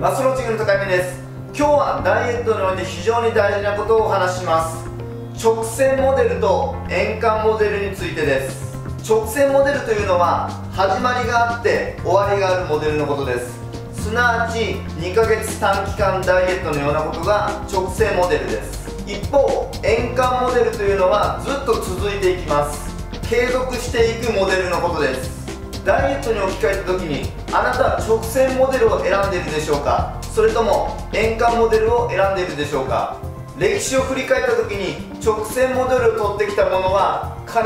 マスローチングの高井です。今日はダイエットにおいて非常に大事なことをお話しします。直線モデルと円環モデルについてです。直線モデルというのは始まりがあって終わりがあるモデルのことです。すなわち2ヶ月短期間ダイエットのようなことが直線モデルです。一方、円環モデルというのはずっと続いていきます。継続していくモデルのことです。ダイエットに置き換えた時に、あなたは直線モデルを選んでいるでしょうか、それとも円環モデルを選んでいるでしょうか。歴史を振り返った時に直線モデルを取ってきたものは必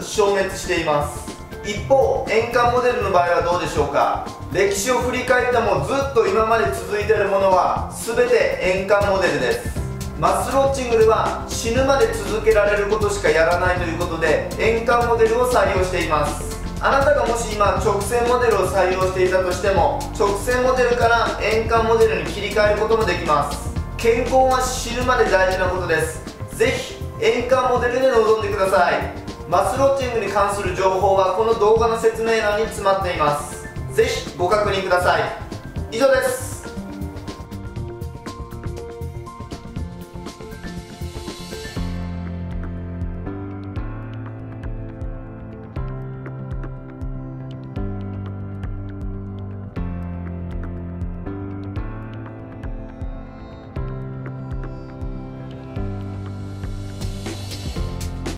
ず消滅しています。一方、円環モデルの場合はどうでしょうか。歴史を振り返ってもずっと今まで続いているものは全て円環モデルです。マスローチングでは死ぬまで続けられることしかやらないということで、円環モデルを採用しています。あなたがもし今直線モデルを採用していたとしても、直線モデルから円環モデルに切り替えることもできます。健康は知るまで大事なことです。ぜひ円環モデルで臨んでください。マスローチングに関する情報はこの動画の説明欄に詰まっています。ぜひご確認ください。以上です。